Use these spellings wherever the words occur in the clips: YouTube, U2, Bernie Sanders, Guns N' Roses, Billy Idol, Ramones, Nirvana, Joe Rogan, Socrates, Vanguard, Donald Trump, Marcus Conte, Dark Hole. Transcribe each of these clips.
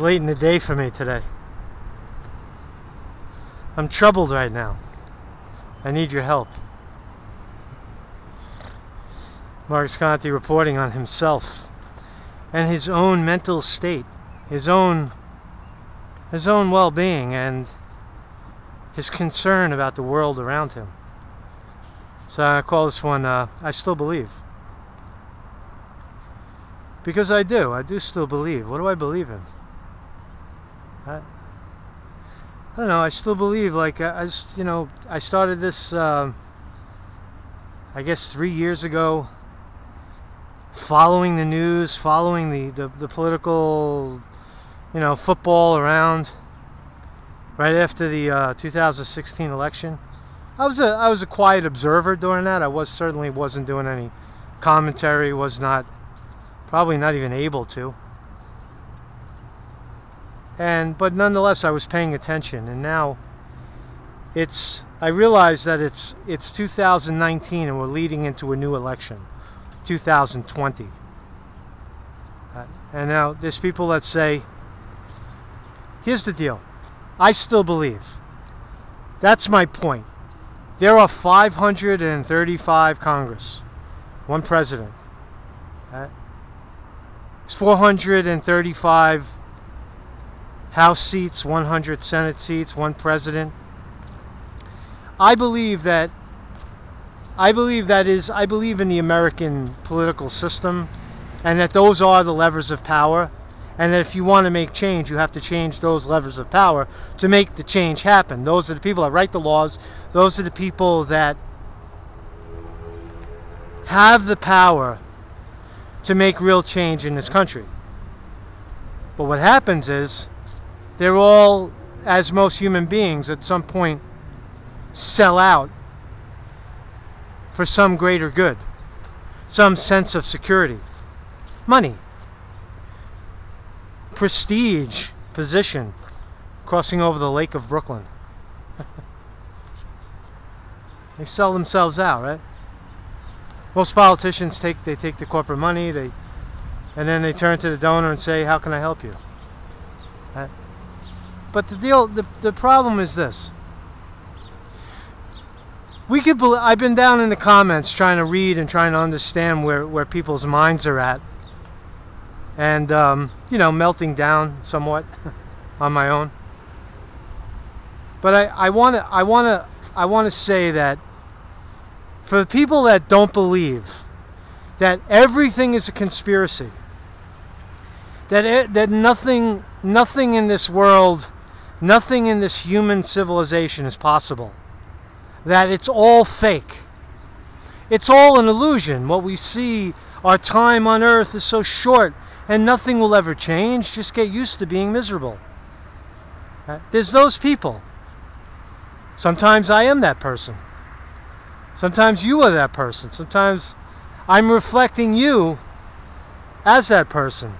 It's late in the day for me today. I'm troubled right now. I need your help. Marcus Conte reporting on himself and his own mental state, his own well-being, and his concern about the world around him. So I call this one, I Still Believe. Because I do still believe. What do I believe in? I don't know, I still believe, like, I started this, I guess 3 years ago, following the news, following the political, football around, right after the 2016 election. I was a quiet observer during that. I certainly wasn't doing any commentary, probably not even able to. But nonetheless, I was paying attention, and now I realize that it's 2019 and we're leading into a new election, 2020. And now there's people that say, here's the deal, I still believe. That's my point. There are 535 Congress, one president. It's 435 House seats, 100 Senate seats, one president. I believe in the American political system, and that those are the levers of power, and that if you want to make change, you have to change those levers of power to make the change happen. Those are the people that write the laws. Those are the people that have the power to make real change in this country. But what happens is, they're all, as most human beings, at some point sell out for some greater good, some sense of security, money, prestige, position, crossing over the lake of Brooklyn. They sell themselves out, right? Most politicians take the corporate money, and then they turn to the donor and say, how can I help you? But the problem is this. I've been down in the comments trying to read and trying to understand where people's minds are at. And, melting down somewhat on my own. But I want to say that for the people that don't believe that everything is a conspiracy, that nothing in this world, nothing in this human civilization is possible, that it's all fake, it's all an illusion. What we see, our time on earth is so short, and nothing will ever change. Just get used to being miserable. There's those people. Sometimes I am that person. Sometimes you are that person. Sometimes I'm reflecting you as that person.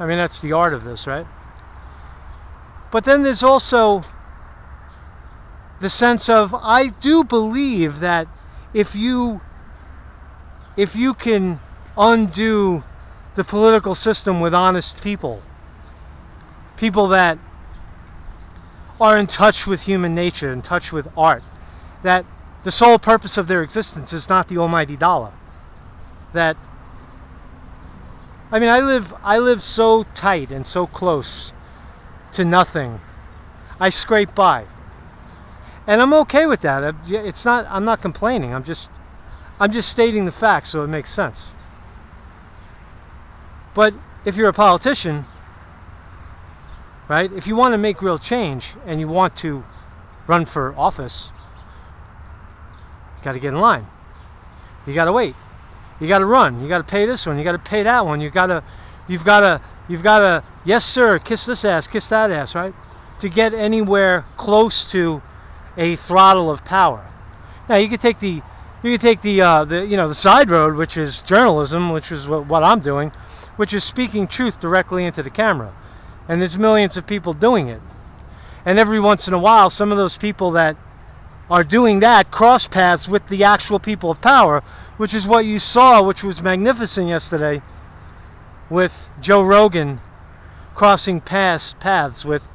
I mean, that's the art of this, right? But then there's also the sense of, I do believe that if you can undo the political system with honest people, people that are in touch with human nature, in touch with art, that the sole purpose of their existence is not the almighty dollar. That, I mean, I live so tight and so close to nothing. I scrape by. And I'm okay with that. I'm not complaining. I'm just stating the facts so it makes sense. But if you're a politician, right? If you want to make real change and you want to run for office, you got to get in line. You got to wait. You got to run. You got to pay this one. You got to pay that one. You've got to, yes sir, kiss this ass, kiss that ass, right? To get anywhere close to a throttle of power. Now you could take the side road, which is journalism, which is what I'm doing, which is speaking truth directly into the camera. And there's millions of people doing it. And every once in a while, some of those people that are doing that cross paths with the actual people of power, which is what you saw, which was magnificent yesterday with Joe Rogan crossing paths with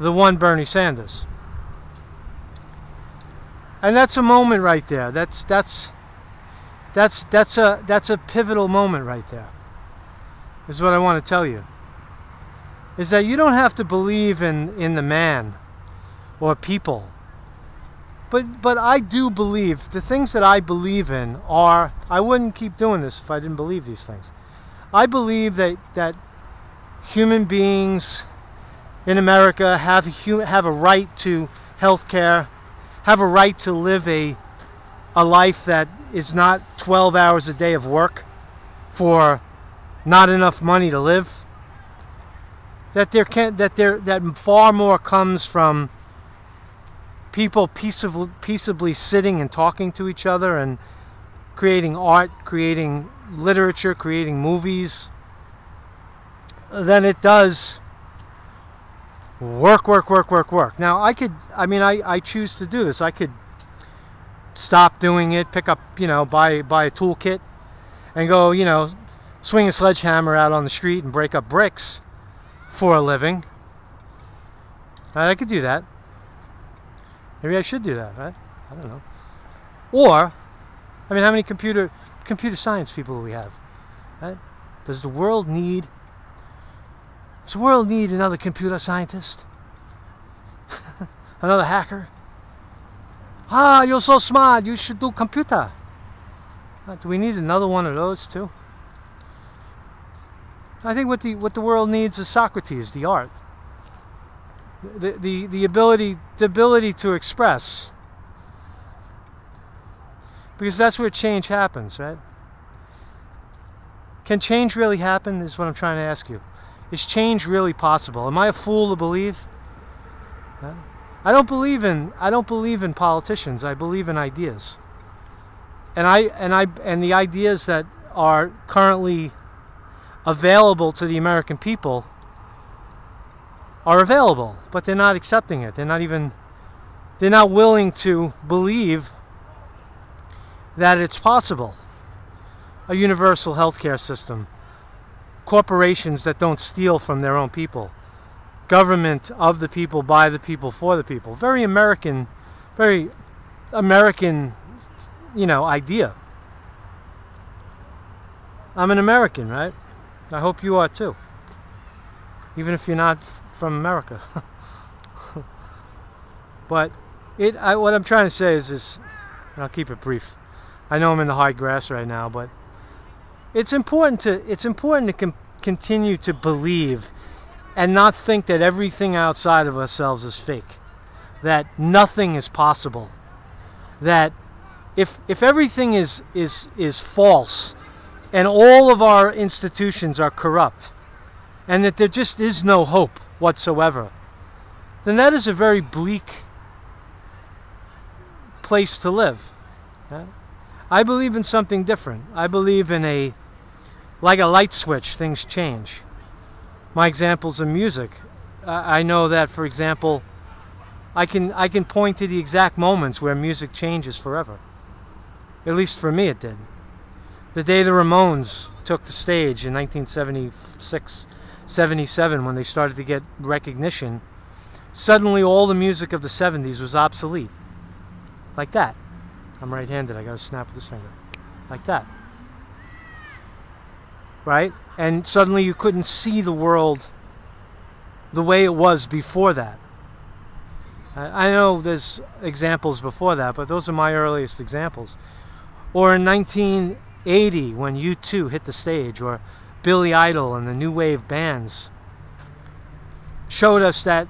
the one Bernie Sanders. And that's a moment right there. That's a pivotal moment right there. Is what I want to tell you. Is that you don't have to believe in the man or people. But I do believe, the things that I believe in are, I wouldn't keep doing this if I didn't believe these things. I believe that human beings in America have a right to health care, have a right to live a life that is not 12 hours a day of work for not enough money to live. That far more comes from people peaceably sitting and talking to each other and creating art, creating literature, creating movies, than it does work, work, work, work, work. Now I choose to do this. I could stop doing it, pick up, buy a toolkit and go, swing a sledgehammer out on the street and break up bricks for a living. I could do that. Maybe I should do that, right? I don't know. Or, I mean, how many computer science people do we have? Right? Does the world need another computer scientist? Another hacker? Ah, you're so smart, you should do computer. Do we need another one of those too? I think what the world needs is Socrates, the art. The ability to express, because that's where change happens, right? Can change really happen is what I'm trying to ask you. Is change really possible? Am I a fool to believe? Right? I don't believe in politicians. I believe in ideas, and the ideas that are currently available to the American people are available, but they're not accepting it. They're not willing to believe that it's possible. A universal healthcare system, corporations that don't steal from their own people, government of the people, by the people, for the people. Very American, idea. I'm an American, right? I hope you are too, even if you're not from America. But what I'm trying to say is this, and I'll keep it brief. I know I'm in the high grass right now, but it's important to continue to believe and not think that everything outside of ourselves is fake, that nothing is possible, that if everything is false and all of our institutions are corrupt and that there just is no hope whatsoever, then that is a very bleak place to live. Right? I believe in something different. I believe in like a light switch, things change. My examples of music. I know that, for example, I can point to the exact moments where music changes forever. At least for me it did. The day the Ramones took the stage in 1976, 77, when they started to get recognition, suddenly all the music of the 70s was obsolete. Like that. I'm right-handed, I gotta snap with this finger. Like that. Right? And suddenly you couldn't see the world the way it was before that. I know there's examples before that, but those are my earliest examples. Or in 1980, when U2 hit the stage, or Billy Idol and the new wave bands showed us that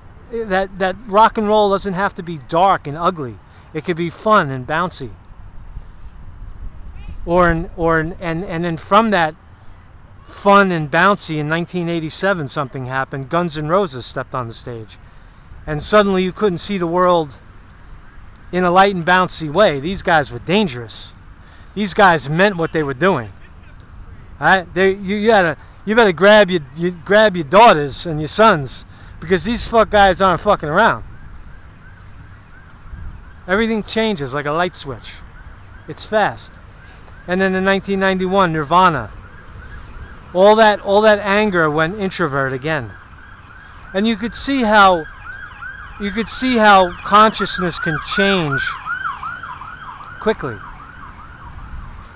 rock and roll doesn't have to be dark and ugly. It could be fun and bouncy. And then from that fun and bouncy in 1987, something happened. Guns N' Roses stepped on the stage, and suddenly you couldn't see the world in a light and bouncy way. These guys were dangerous. These guys meant what they were doing. All right? You better grab your daughters and your sons, because these guys aren't fucking around. Everything changes like a light switch. It's fast. And then in 1991, Nirvana. All that anger went introvert again. And you could see how consciousness can change quickly.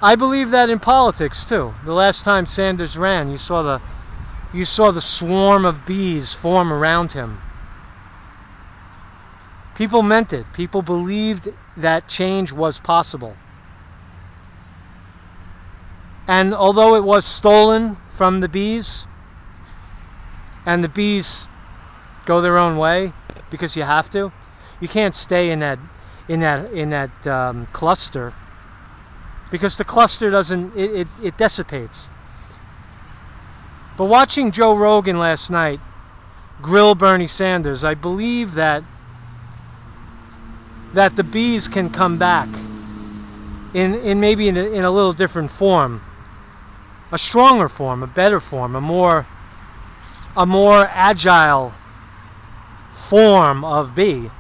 I believe that in politics too. The last time Sanders ran, you saw the swarm of bees form around him. People meant it. People believed that change was possible. And although it was stolen from the bees, and the bees go their own way because you have to, you can't stay in that cluster, because the cluster doesn't, it dissipates. But watching Joe Rogan last night grill Bernie Sanders, I believe that the bees can come back in maybe a little different form, a stronger form, a better form, a more agile form of bee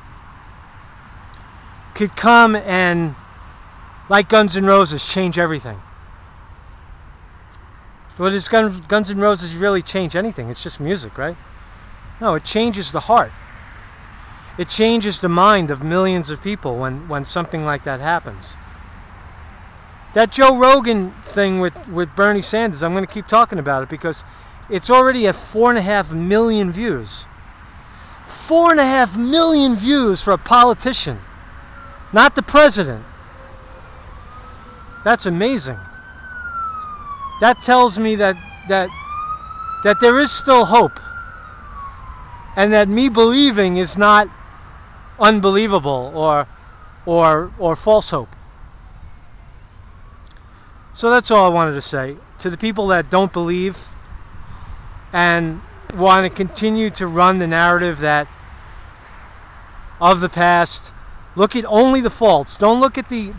could come and, like Guns N' Roses, change everything. Well, does Guns N' Roses really change anything? It's just music, right? No, it changes the heart. It changes the mind of millions of people when something like that happens. That Joe Rogan thing with Bernie Sanders, I'm going to keep talking about it because it's already at 4.5 million views. 4.5 million views for a politician, not the president. That's amazing. That tells me that there is still hope, and that me believing is not unbelievable or false hope. So that's all I wanted to say to the people that don't believe and want to continue to run the narrative that of the past. Look at only the faults. Don't look at the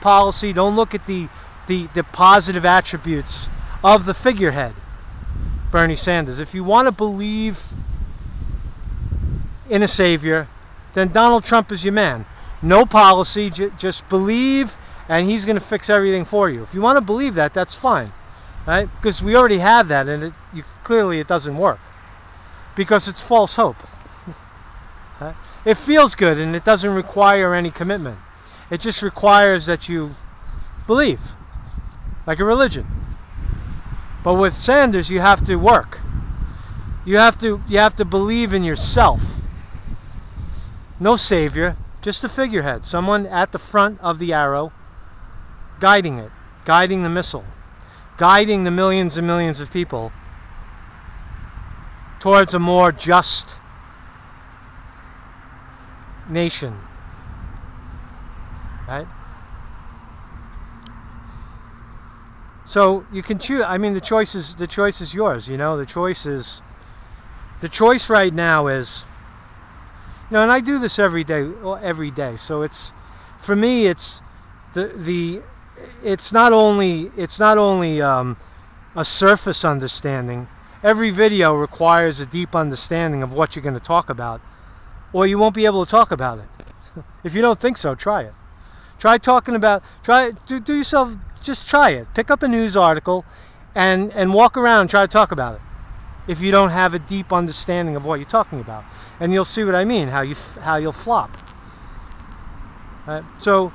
policy. Don't look at the positive attributes of the figurehead, Bernie Sanders. If you want to believe in a savior, then Donald Trump is your man. No policy, just believe, and he's going to fix everything for you. If you want to believe that, that's fine, right? Because we already have that, and clearly it doesn't work because it's false hope. Right? It feels good, and it doesn't require any commitment. It just requires that you believe. Like a religion. But with Sanders, you have to work. You have to believe in yourself. No savior, just a figurehead, someone at the front of the arrow, guiding it, guiding the missile, guiding the millions and millions of people towards a more just nation. Right? So you can choose. I mean, the choice is yours. You know, the choice right now is, you know, and I do this every day. So it's, for me, it's not only a surface understanding. Every video requires a deep understanding of what you're going to talk about, or you won't be able to talk about it. If you don't think so, try it. Try talking about. Do yourself. Just try it. Pick up a news article and walk around and try to talk about it if you don't have a deep understanding of what you're talking about. And you'll see what I mean, how you'll flop. Right? So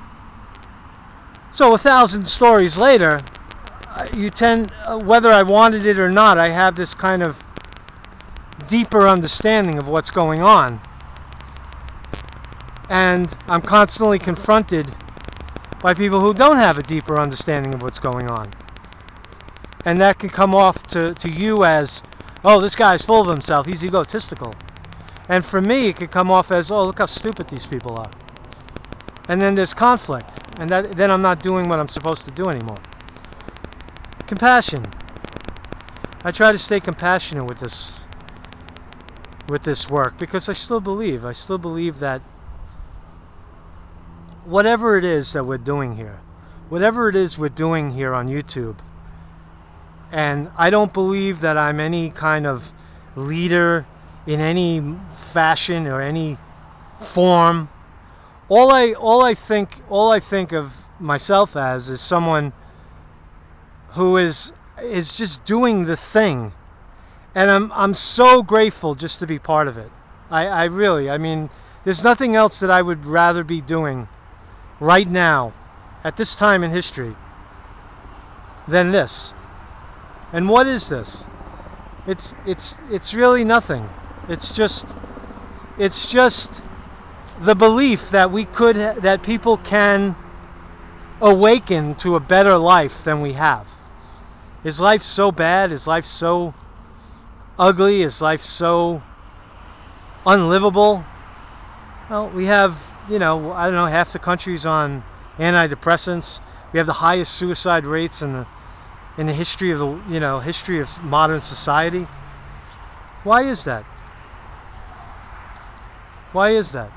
1,000 stories later, you tend, whether I wanted it or not, I have this kind of deeper understanding of what's going on. And I'm constantly confronted by people who don't have a deeper understanding of what's going on. And that can come off to you as, oh, this guy's full of himself, he's egotistical. And for me, it could come off as, oh, look how stupid these people are. And then there's conflict, and then I'm not doing what I'm supposed to do anymore. Compassion. I try to stay compassionate with this work, because I still believe that whatever it is that we're doing here, whatever it is we're doing here on YouTube, and I don't believe that I'm any kind of leader in any fashion or any form. All I think of myself as is someone who is just doing the thing And I'm so grateful just to be part of it. I really, I mean, there's nothing else that I would rather be doing right now, at this time in history, than this. And what is this? It's really nothing. It's just the belief that that people can awaken to a better life than we have. Is life so bad? Is life so ugly? Is life so unlivable? Well, we have, you know, I don't know, half the country's on antidepressants. We have the highest suicide rates in the history of the, you know, history of modern society. Why is that? Why is that?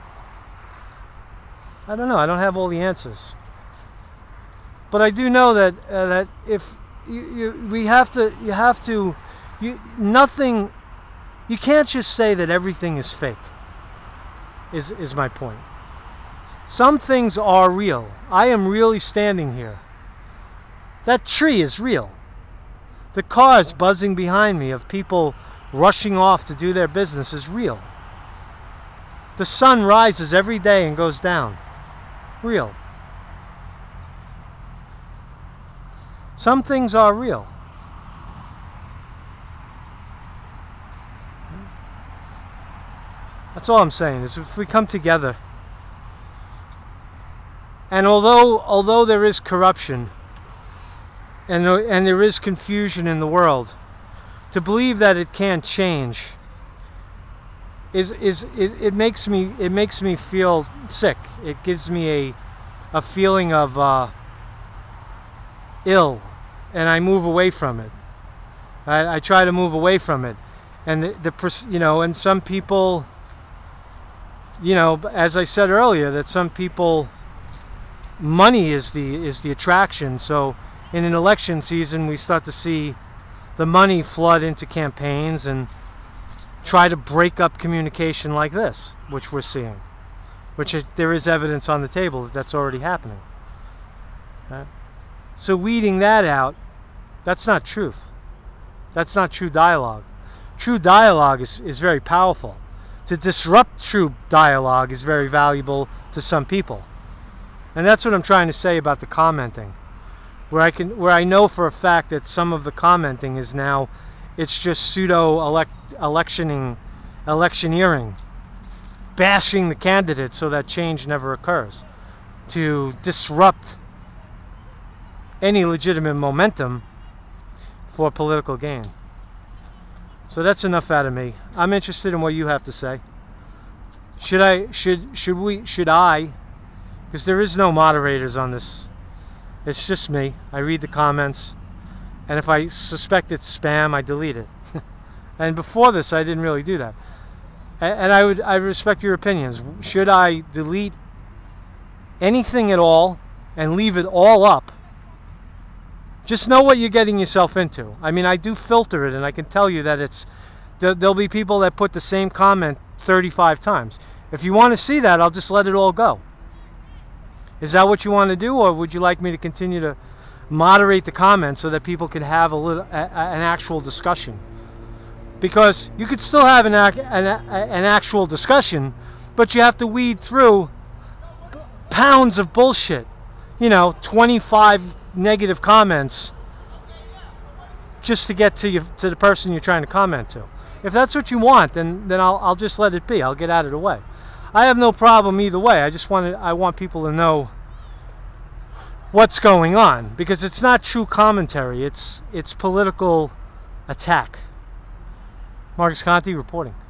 I don't know. I don't have all the answers. But I do know that that if we have to, nothing. You can't just say that everything is fake. Is my point. Some things are real. I am really standing here. That tree is real. The cars buzzing behind me of people rushing off to do their business is real. The sun rises every day and goes down. Real. Some things are real. That's all I'm saying, is if we come together, and although there is corruption and there is confusion in the world, to believe that it can't change it makes me feel sick. It gives me a feeling of ill, and I move away from it. I try to move away from it, and you know, and some people. You know, as I said earlier, that some people, money is the attraction. So in an election season, we start to see the money flood into campaigns and try to break up communication like this, which we're seeing, which there is evidence on the table that that's already happening. Right? So weeding that out, that's not truth. That's not true dialogue. True dialogue is very powerful. To disrupt true dialogue is very valuable to some people. And that's what I'm trying to say about the commenting. Where I know for a fact that some of the commenting is now, it's just pseudo electioneering, bashing the candidate so that change never occurs, to disrupt any legitimate momentum for political gain. So that's enough out of me. I'm interested in what you have to say. Should I, because there is no moderators on this. It's just me. I read the comments, and if I suspect it's spam, I delete it. And before this, I didn't really do that. And I respect your opinions. Should I delete anything at all and leave it all up? Just know what you're getting yourself into. I mean, I do filter it, and I can tell you that there'll be people that put the same comment 35 times. If you want to see that, I'll just let it all go. Is that what you want to do, or would you like me to continue to moderate the comments so that people can have an actual discussion? Because you could still have an actual discussion, but you have to weed through pounds of bullshit. You know, 25 negative comments just to get to the person you're trying to comment to. If that's what you want, then I'll just let it be. I'll get out of the way. I have no problem either way. I want people to know what's going on, because it's not true commentary. It's political attack. Marcus Conte reporting.